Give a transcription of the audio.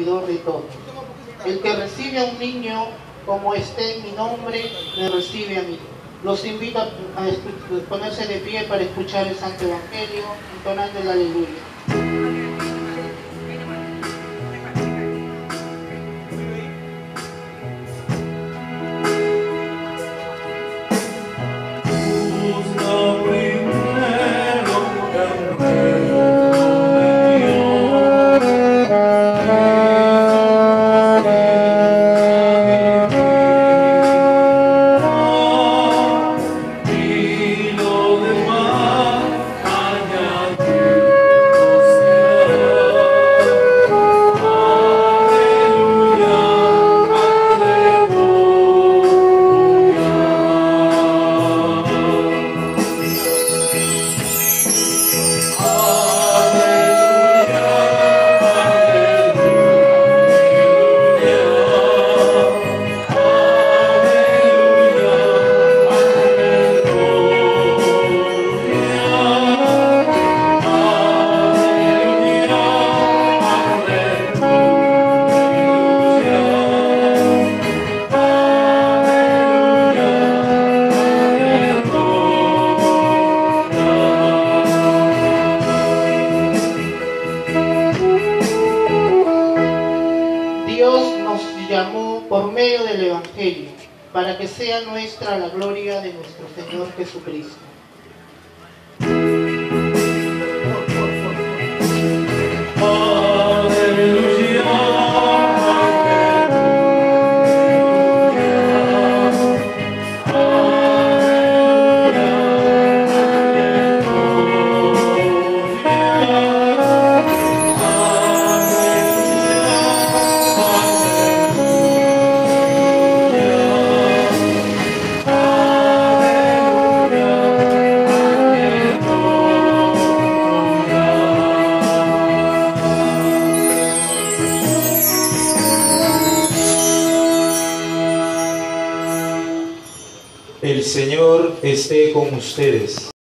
servidor de todos. El que recibe a un niño como esté en mi nombre, le recibe a mí. Los invito a ponerse de pie para escuchar el Santo Evangelio, entonando el Aleluya. Esté con ustedes.